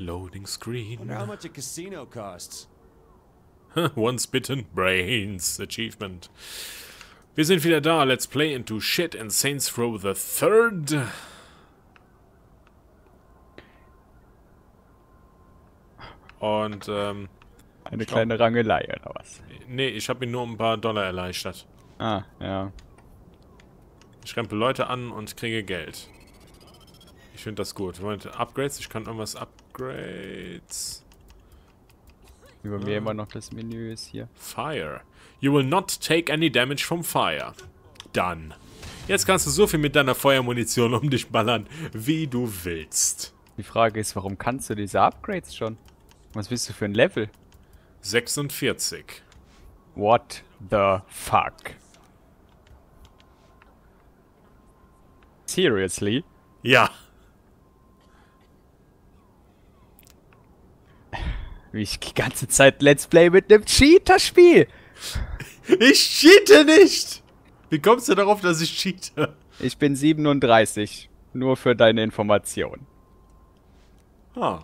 Loading screen. Wonder how much a casino costs. Once bitten, brains. Achievement. Wir sind wieder da. Let's play into shit in Saints Row: The Third. Und, eine kleine Rangelei, oder was? Nee, ich habe mir nur ein paar Dollar erleichtert. Ah, ja. Ich rempel Leute an und kriege Geld. Ich finde das gut. Moment, Upgrades? Ich kann irgendwas Upgrades. Über mir immer noch das Menü ist hier. Fire. You will not take any damage from fire. Done. Jetzt kannst du so viel mit deiner Feuermunition um dich ballern, wie du willst. Die Frage ist, warum kannst du diese Upgrades schon? Was bist du für ein Level? 46. What the fuck? Seriously? Ja. Wie ich die ganze Zeit Let's Play mit einem Cheater spiele. Ich cheate nicht! Wie kommst du darauf, dass ich cheate? Ich bin 37. Nur für deine Information. Ah.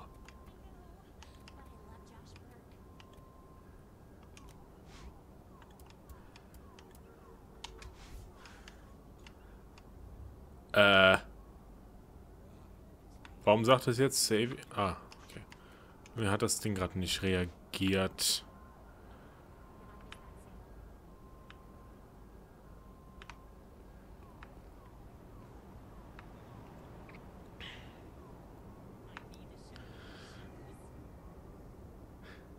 Warum sagt es jetzt Save? Ah, okay. Mir hat das Ding gerade nicht reagiert.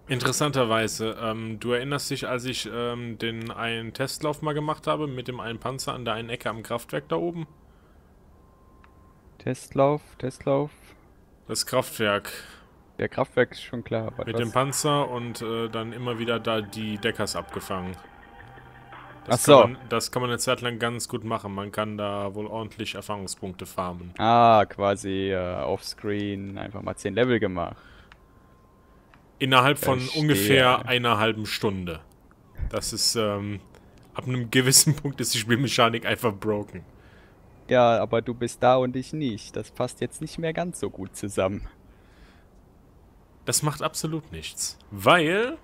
Interessanterweise, du erinnerst dich, als ich den einen Testlauf mal gemacht habe mit dem einen Panzer an der einen Ecke am Kraftwerk da oben? Testlauf, Testlauf. Das Kraftwerk. Der Kraftwerk ist schon klar. Aber mit dem Panzer und dann immer wieder da die Deckers abgefangen. Das kann man eine Zeit lang ganz gut machen. Man kann da wohl ordentlich Erfahrungspunkte farmen. Ah, quasi offscreen einfach mal 10 Level gemacht. Innerhalb von ungefähr einer halben Stunde. Das ist, ab einem gewissen Punkt ist die Spielmechanik einfach broken. Ja, aber du bist da und ich nicht. Das passt jetzt nicht mehr ganz so gut zusammen. Das macht absolut nichts. Weil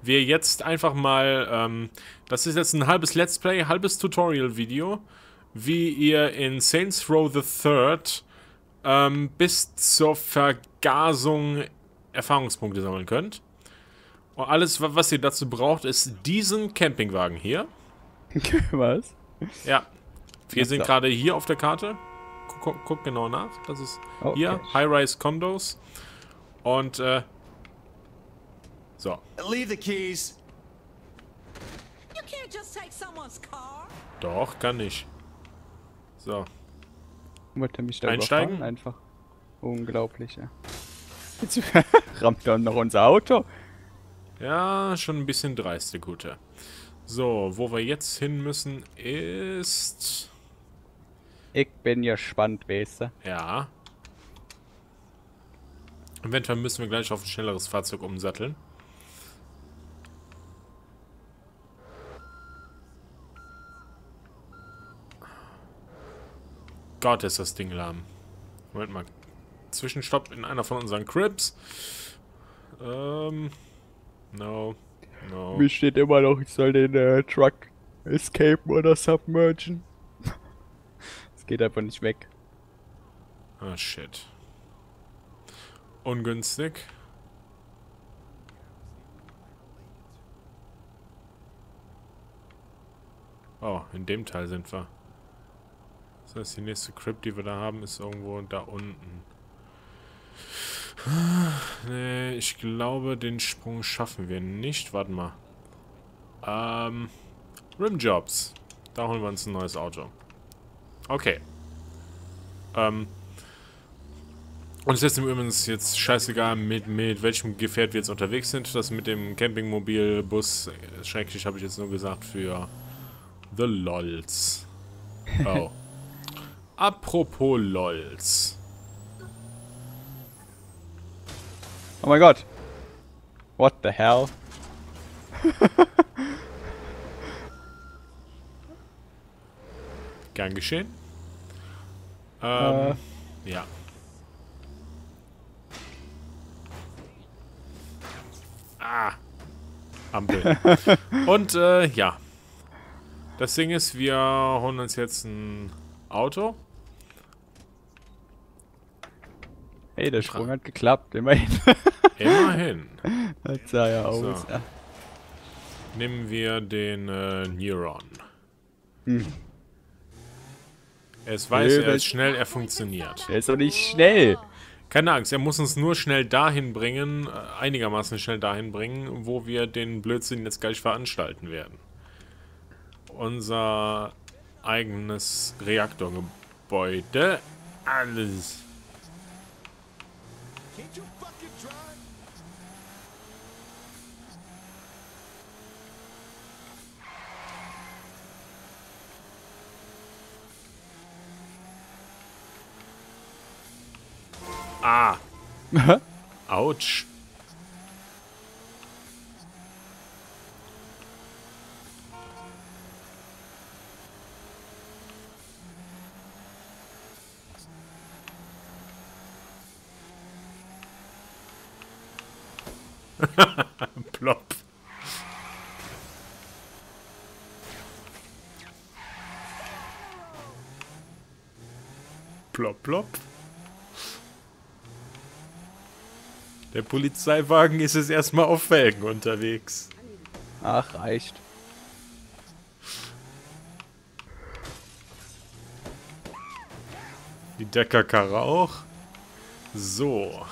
wir jetzt einfach mal, das ist jetzt ein halbes Let's Play, halbes Tutorial-Video, wie ihr in Saints Row the Third bis zur Vergasung Erfahrungspunkte sammeln könnt. Und alles, was ihr dazu braucht, ist diesen Campingwagen hier. Was? Ja. Wir sind gerade hier auf der Karte. Guck genau nach. Das ist hier. High-Rise-Condos. Und, so. Doch, kann ich. So. Wollte mich da einsteigen? Einfach. Unglaublich, ja. Jetzt rammt dann noch unser Auto. Ja, schon ein bisschen dreist, der Gute. So, wo wir jetzt hin müssen ist... Ich bin gespannt, weißt du? Ja. Eventuell müssen wir gleich auf ein schnelleres Fahrzeug umsatteln. Gott, ist das Ding lahm. Moment mal. Zwischenstopp in einer von unseren Cribs. No. No. Mir steht immer noch, ich soll den Truck escapen oder submergen. Es geht einfach nicht weg. Ah, shit. Ungünstig. Oh, in dem Teil sind wir. Das heißt, die nächste Crypt, die wir da haben, ist irgendwo da unten. Nee, ich glaube, den Sprung schaffen wir nicht. Warte mal. Rimjobs. Da holen wir uns ein neues Auto. Okay. Uns ist übrigens jetzt scheißegal, mit welchem Gefährt wir jetzt unterwegs sind. Das mit dem Campingmobil, Bus, schrecklich habe ich jetzt nur gesagt für The Lols. Oh. Apropos Lols. Oh mein Gott. What the hell? Gern geschehen. Ja. Ampel. Und ja. Das Ding ist, wir holen uns jetzt ein Auto. Hey, der Sprung hat geklappt, immerhin. Immerhin. Das sah ja so aus. Ja. Nehmen wir den Neuron. Hm. Es weiß, er ist schnell, er funktioniert. Er ist doch nicht schnell. Keine Angst, er muss uns nur schnell dahin bringen, einigermaßen schnell dahin bringen, wo wir den Blödsinn jetzt gleich veranstalten werden. Unser eigenes Reaktorgebäude. Alles. Ah. Autsch. Plop. Plop, plop. Der Polizeiwagen ist jetzt erstmal auf Felgen unterwegs. Ach, reicht. Die Deckerkarre auch. So.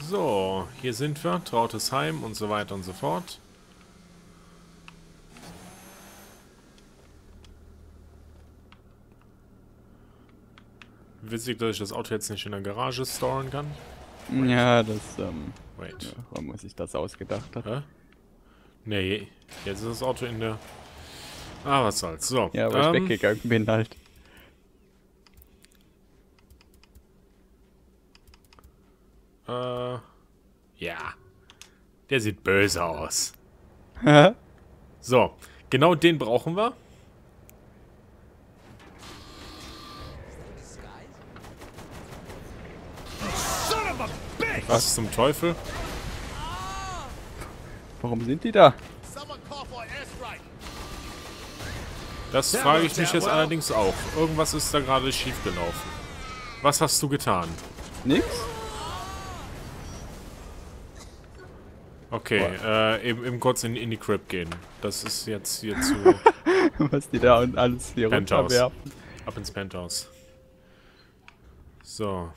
So, hier sind wir, trautes Heim und so weiter und so fort. Witzig, dass ich das Auto jetzt nicht in der Garage storen kann. Wait. Ja, das, wait. Ja, warum muss ich das ausgedacht haben? Nee, jetzt ist das Auto in der... Ah, was soll's, so. Ja, weil ich weggegangen bin halt. Ja. Der sieht böse aus. So, genau den brauchen wir. Was zum Teufel? Warum sind die da? Das frage ich mich jetzt allerdings auch. Irgendwas ist da gerade schiefgelaufen. Was hast du getan? Nix. Okay, eben kurz in die Crib gehen. Das ist jetzt hier zu... Was die da und alles hier runterwerfen. Ab ins Penthouse. So.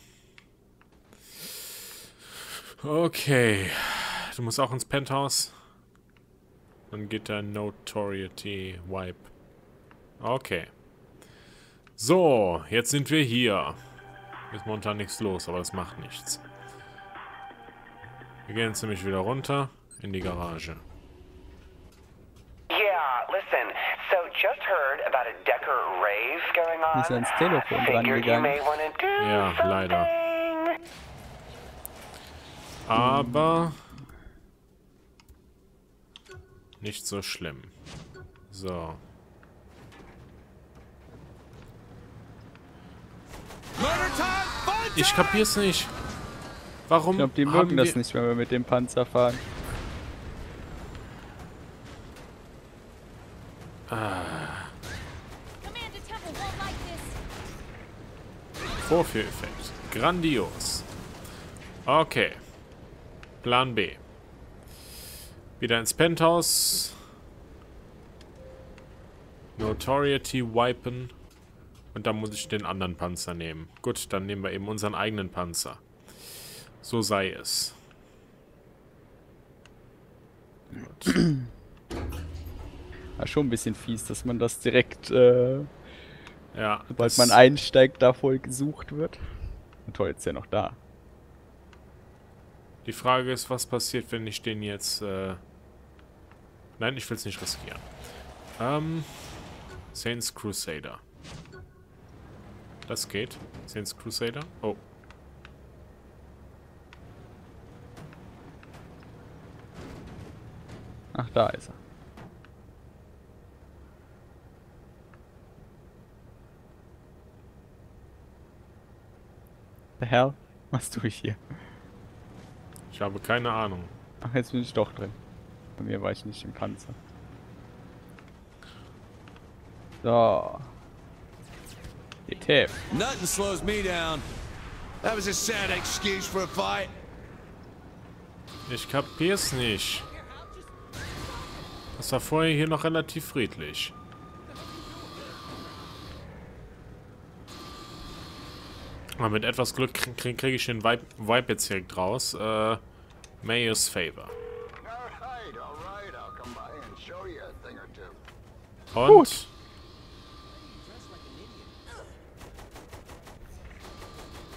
Okay. Du musst auch ins Penthouse. Dann geht der Notoriety Wipe. Okay. So, jetzt sind wir hier. Ist momentan nichts los, aber das macht nichts. Wir gehen jetzt nämlich wieder runter in die Garage. Yeah, listen. So just heard about a Decker rave going on. Ist ans Telefon dran gegangen. Ja, leider. Aber nicht so schlimm. So. Ich kapier's nicht. Warum? Ich glaube, die mögen das nicht, wenn wir mit dem Panzer fahren. Vorführeffekt. Grandios. Okay. Plan B. Wieder ins Penthouse. Notoriety wipen. Und dann muss ich den anderen Panzer nehmen. Gut, dann nehmen wir eben unseren eigenen Panzer. So sei es. Gut. War schon ein bisschen fies, dass man das direkt, ja, sobald man einsteigt, da voll gesucht wird. Und toll, jetzt ist ja noch da. Die Frage ist, was passiert, wenn ich den jetzt, nein, ich will es nicht riskieren. Saints Crusader. Das geht. Saints Crusader. Oh. Ach, da ist er. The hell? Was tue ich hier? Ich habe keine Ahnung. Ach, jetzt bin ich doch drin. Bei mir war ich nicht im Panzer. So. Getappt. Nothing slows me down. That was a sad excuse for a fight. Ich kapier's nicht. Das war vorher hier noch relativ friedlich. Aber mit etwas Glück kriege ich den Vibe jetzt direkt raus. Mayor's Favor. Und? Gut.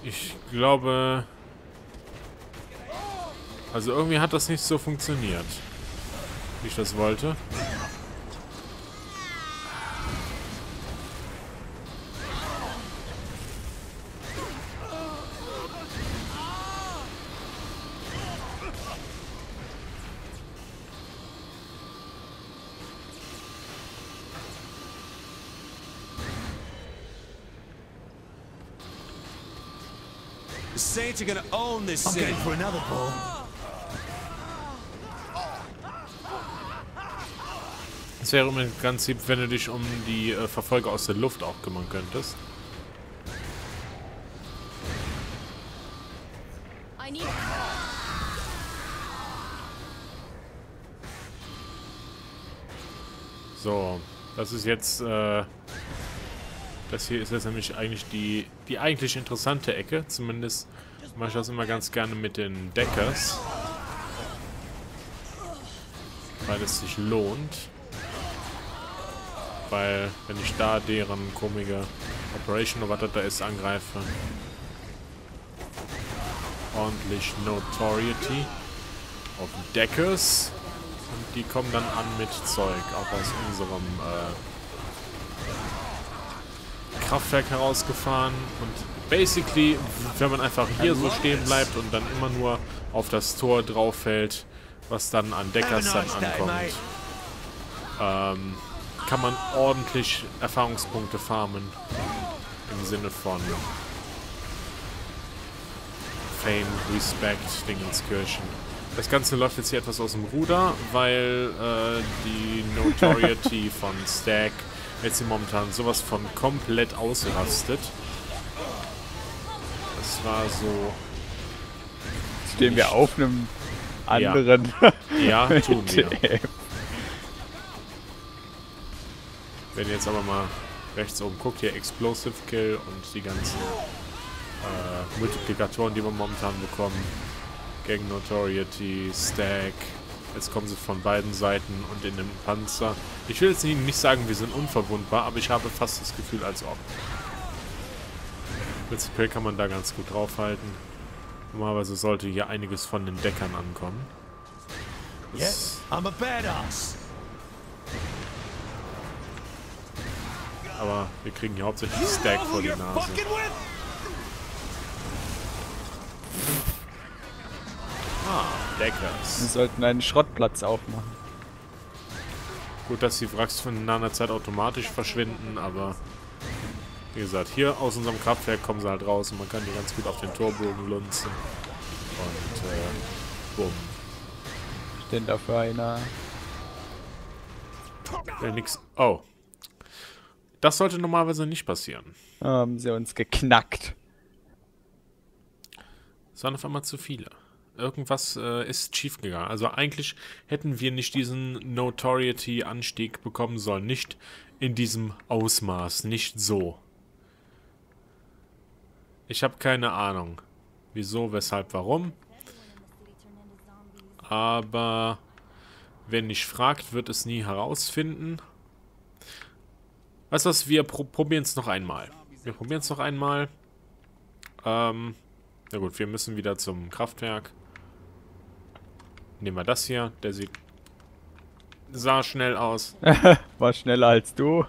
Ich glaube... Also irgendwie hat das nicht so funktioniert, wie ich das wollte. The Saints are gonna own this city. I'm going for another ball. Es wäre im Prinzip, wenn du dich um die Verfolger aus der Luft auch kümmern könntest. So, das ist jetzt, das hier ist jetzt nämlich eigentlich die eigentlich interessante Ecke. Zumindest mache ich das immer ganz gerne mit den Deckers, weil es sich lohnt. Weil, wenn ich da deren komische Operation oder was da ist, angreife, ordentlich Notoriety auf Deckers. Und die kommen dann an mit Zeug, auch aus unserem Kraftwerk herausgefahren. Und basically, wenn man einfach hier so stehen bleibt und dann immer nur auf das Tor drauf fällt, was dann an Deckers dann ankommt, kann man ordentlich Erfahrungspunkte farmen. Im Sinne von Fame, Respect, Dingenskirchen. Das Ganze läuft jetzt hier etwas aus dem Ruder, weil die Notoriety von Stack jetzt hier momentan sowas von komplett ausrastet. Das war so... Stehen wir auf einem anderen... Ja, ja, tun wir. Wenn ihr jetzt aber mal rechts oben guckt, hier Explosive Kill und die ganzen Multiplikatoren, die wir momentan bekommen. Gang Notoriety, Stack. Jetzt kommen sie von beiden Seiten und in dem Panzer. Ich will jetzt nicht sagen, wir sind unverwundbar, aber ich habe fast das Gefühl, als ob. Prinzipiell kann man da ganz gut draufhalten. Normalerweise sollte hier einiges von den Deckern ankommen. Yes, I'm a badass. Aber wir kriegen hier hauptsächlich Stack vor die Nase. Ah, Deckers. Wir sollten einen Schrottplatz aufmachen. Gut, dass die Wracks von einer Zeit automatisch verschwinden, aber wie gesagt, hier aus unserem Kraftwerk kommen sie halt raus und man kann die ganz gut auf den Torbogen lunzen. Und bumm. Denn dafür einer. Der nix. Oh. Das sollte normalerweise nicht passieren. Haben sie uns geknackt. Es waren auf einmal zu viele. Irgendwas ist schiefgegangen. Also eigentlich hätten wir nicht diesen Notoriety-Anstieg bekommen sollen. Nicht in diesem Ausmaß. Nicht so. Ich habe keine Ahnung. Wieso, weshalb, warum. Aber wer nicht fragt, wird es nie herausfinden. Weißt du was, wir probieren es noch einmal. Na gut, wir müssen wieder zum Kraftwerk. Nehmen wir das hier. Der sah schnell aus. War schneller als du.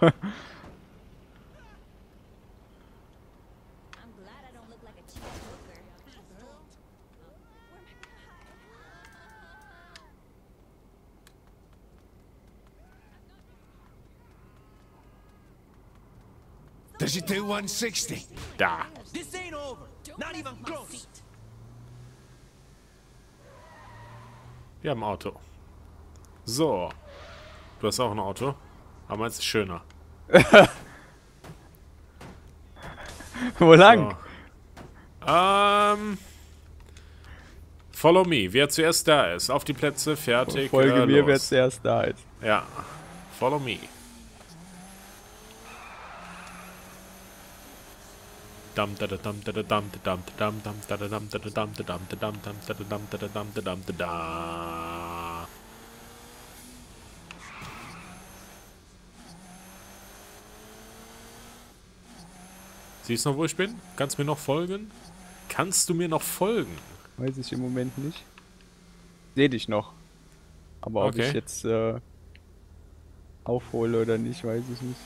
Does it do 160? Da. This ain't over. Not even close. Wir haben ein Auto. So. Du hast auch ein Auto. Aber meins ist schöner. Wo lang? So. Follow me. Wer zuerst da ist. Auf die Plätze. Fertig. Folge mir, los. Wer zuerst da ist. Ja. Follow me. Siehst du noch, wo ich bin? Kannst du mir noch folgen? Kannst du mir noch folgen? Weiß ich im Moment nicht. Seh dich noch. Aber ob ich jetzt aufhole oder nicht, weiß ich nicht.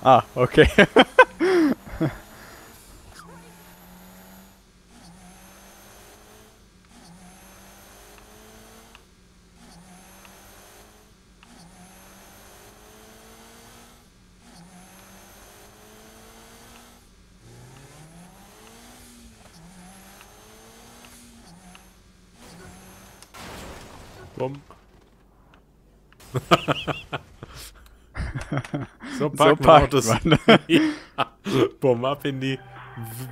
Ah, okay. Bumm. So packt man Autos. Ja. Bumm, ab in die...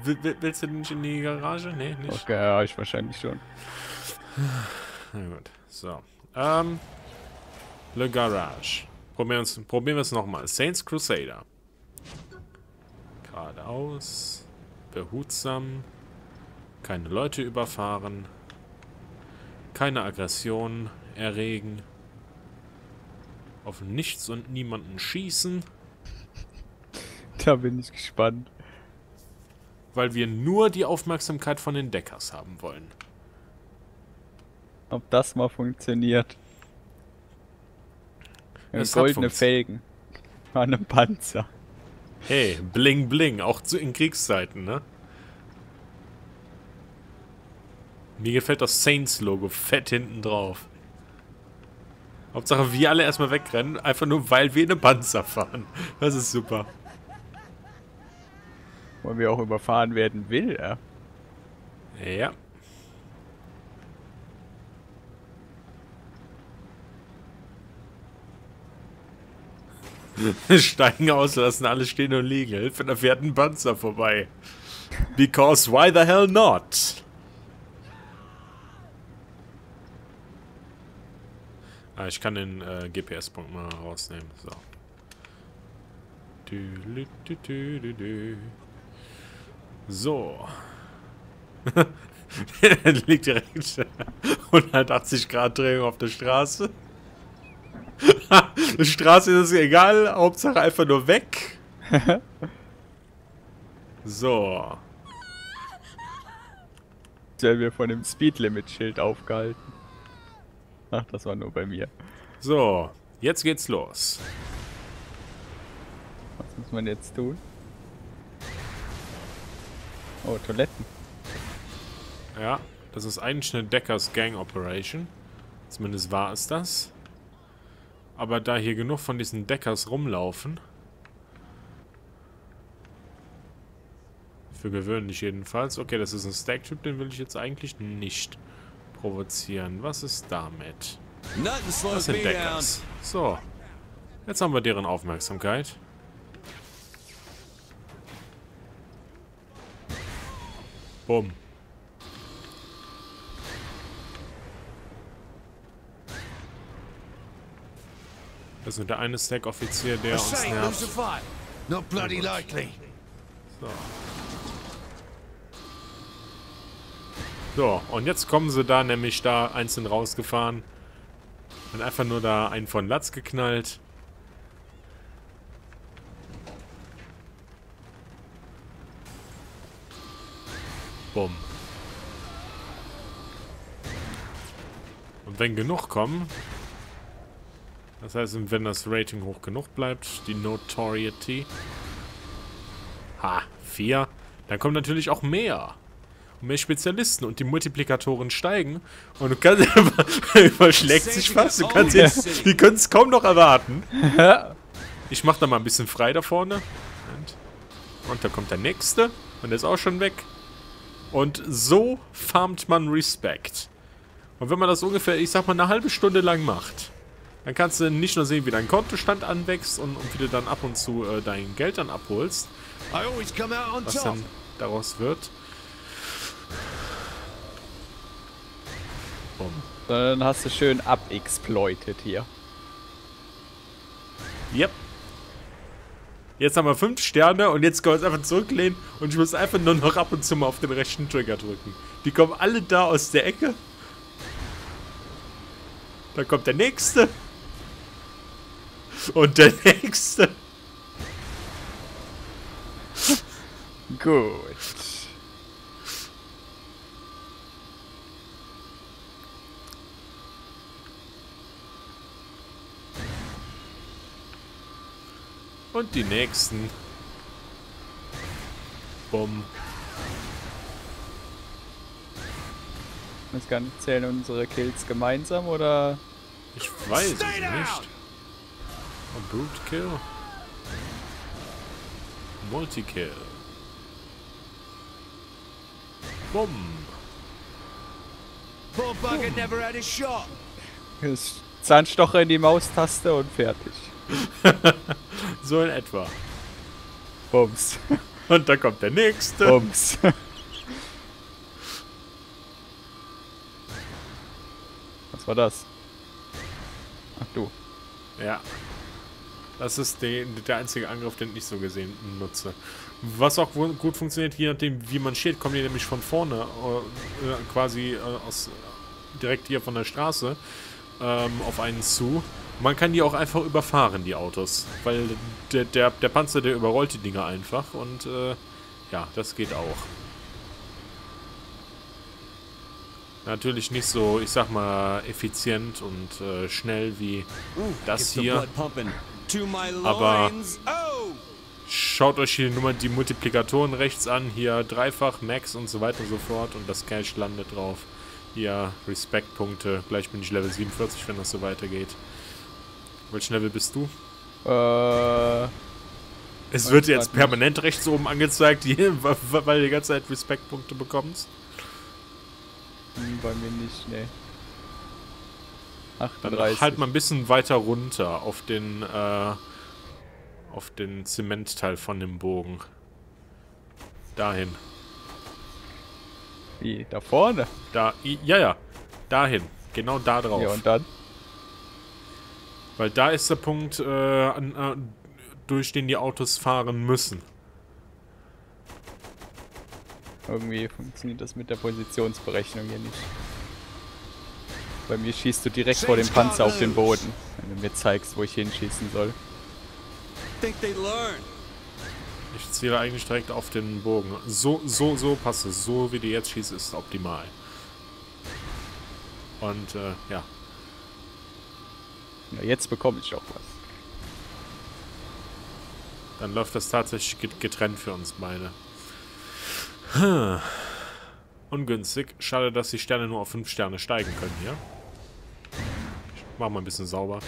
Willst du nicht in die Garage? Nee, nicht. Okay, ja, ich wahrscheinlich schon. Na gut, so. Le Garage. Probieren wir es nochmal. Saints Crusader. Geradeaus. Behutsam. Keine Leute überfahren. Keine Aggression erregen. Auf nichts und niemanden schießen. Da bin ich gespannt. Weil wir nur die Aufmerksamkeit von den Deckers haben wollen. Ob das mal funktioniert. Goldene Felgen. An einem Panzer. Hey, bling bling. Auch in Kriegszeiten, ne? Mir gefällt das Saints-Logo fett hinten drauf. Hauptsache wir alle erstmal wegrennen, einfach nur weil wir in einen Panzer fahren. Das ist super. Weil wir auch überfahren werden will, ja? Ja. Steigen aus, lassen alle stehen und liegen. Hilfe, da fährt ein Panzer vorbei. Because why the hell not? Ah, ich kann den GPS-Punkt mal rausnehmen. So. So. Der liegt direkt 180 Grad Drehung auf der Straße. Die Straße ist egal, Hauptsache einfach nur weg. So. Ich habe mir von dem Speed-Limit-Schild aufgehalten. Ach, das war nur bei mir. So, jetzt geht's los. Was muss man jetzt tun? Oh, Toiletten. Ja, das ist eigentlich eine Deckers Gang Operation. Zumindest war es das. Aber da hier genug von diesen Deckers rumlaufen. Für gewöhnlich jedenfalls. Okay, das ist ein Stack-Typ, den will ich jetzt eigentlich nicht provozieren. Was ist damit? Das sind Deckers. So. Jetzt haben wir deren Aufmerksamkeit. Bumm. Das ist nur der eine Stack-Offizier, der uns nervt. So. So, und jetzt kommen sie da nämlich da einzeln rausgefahren. Und einfach nur da einen von Latz geknallt. Bumm. Und wenn genug kommen, das heißt, wenn das Rating hoch genug bleibt, die Notoriety, 4, dann kommt natürlich auch mehr. mehr Spezialisten und die Multiplikatoren steigen und du kannst überschlägt sich fast, du kannst jetzt, die können es kaum noch erwarten. Ich mach da mal ein bisschen frei da vorne. Und da kommt der nächste und der ist auch schon weg. Und so farmt man Respekt. Und wenn man das ungefähr, ich sag mal, eine halbe Stunde lang macht, dann kannst du nicht nur sehen, wie dein Kontostand anwächst und wie du dann ab und zu dein Geld dann abholst, was dann daraus wird. Boom. Dann hast du schön abexploitet hier. Yep. Jetzt haben wir 5 Sterne und jetzt können wir uns einfach zurücklehnen und ich muss einfach nur noch ab und zu mal auf den rechten Trigger drücken. Die kommen alle da aus der Ecke. Da kommt der nächste. Und der nächste. Gut. Und die nächsten. Bumm. Das kann zählen unsere Kills gemeinsam oder? Ich weiß es nicht. Oh, Brute Kill. Multikill. Bumm. Zahnstocher in die Maustaste und fertig. So in etwa. Bums. Und da kommt der nächste. Bums. Was war das? Ach du. Ja. Das ist der einzige Angriff, den ich so gesehen nutze. Was auch gut funktioniert, je nachdem wie man steht, kommen die nämlich von vorne, quasi direkt hier von der Straße auf einen zu. Man kann die auch einfach überfahren, die Autos, weil der Panzer, der überrollt die Dinger einfach und ja, das geht auch. Natürlich nicht so, ich sag mal, effizient und schnell wie das hier, aber schaut euch hier nur mal die Multiplikatoren rechts an, hier dreifach, Max und so weiter und so fort und das Cash landet drauf. Hier Respektpunkte, gleich bin ich Level 47, wenn das so weitergeht. Welchen Level bist du? Es wird jetzt permanent rechts oben angezeigt, weil du die ganze Zeit Respektpunkte bekommst. Bei mir nicht, ne. 38. Dann halt mal ein bisschen weiter runter auf den Zementteil von dem Bogen. Dahin. Wie? Da vorne? Da, ja, ja. Dahin. Genau da drauf. Ja, und dann? Weil da ist der Punkt, durch den die Autos fahren müssen. Irgendwie funktioniert das mit der Positionsberechnung hier nicht. Bei mir schießt du direkt vor dem Panzer auf den Boden, wenn du mir zeigst, wo ich hinschießen soll. Ich ziele eigentlich direkt auf den Bogen. So passt es. So wie die jetzt schießt, ist optimal. Und, ja. Ja, jetzt bekomme ich auch was. Dann läuft das tatsächlich getrennt für uns beide. Hm. Ungünstig. Schade, dass die Sterne nur auf 5 Sterne steigen können hier. Ich mach mal ein bisschen sauber.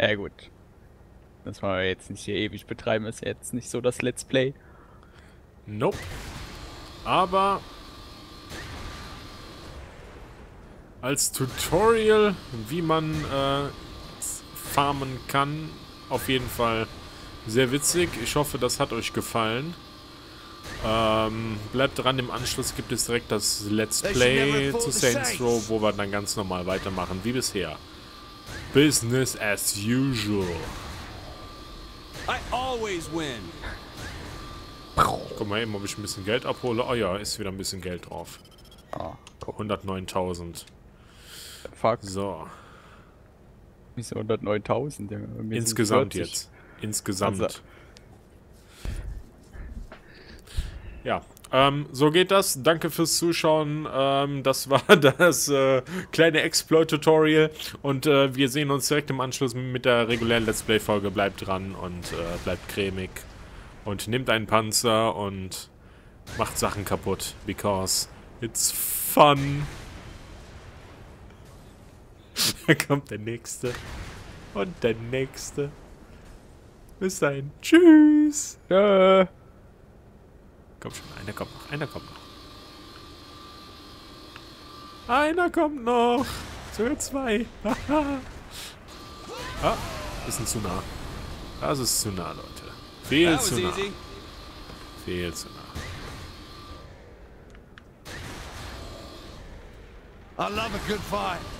Ja gut. Das wollen wir jetzt nicht hier ewig betreiben. Ist jetzt nicht so das Let's Play. Nope. Aber... als Tutorial, wie man farmen kann, auf jeden Fall sehr witzig. Ich hoffe, das hat euch gefallen. Bleibt dran, im Anschluss gibt es direkt das Let's Play zu Saints Row, wo wir dann ganz normal weitermachen, wie bisher. Business as usual. I always win. Ich guck mal eben, ob ich ein bisschen Geld abhole. Oh ja, ist wieder ein bisschen Geld drauf. 109.000. Fuck. So. Wieso 109.000? Insgesamt jetzt. Insgesamt. Also. Ja, so geht das. Danke fürs Zuschauen. Das war das kleine Exploit-Tutorial. Und wir sehen uns direkt im Anschluss mit der regulären Let's Play-Folge. Bleibt dran und bleibt cremig. und nimmt einen Panzer und macht Sachen kaputt. Because it's fun. Da kommt der nächste. Und der nächste. Bis dahin. Tschüss. Ja. Komm schon, einer kommt noch. Einer kommt noch. Einer kommt noch. So, zwei. Ah, bisschen zu nah. Das ist zu nah, Leute. Viel zu nah. Viel zu nah. I love a good fight.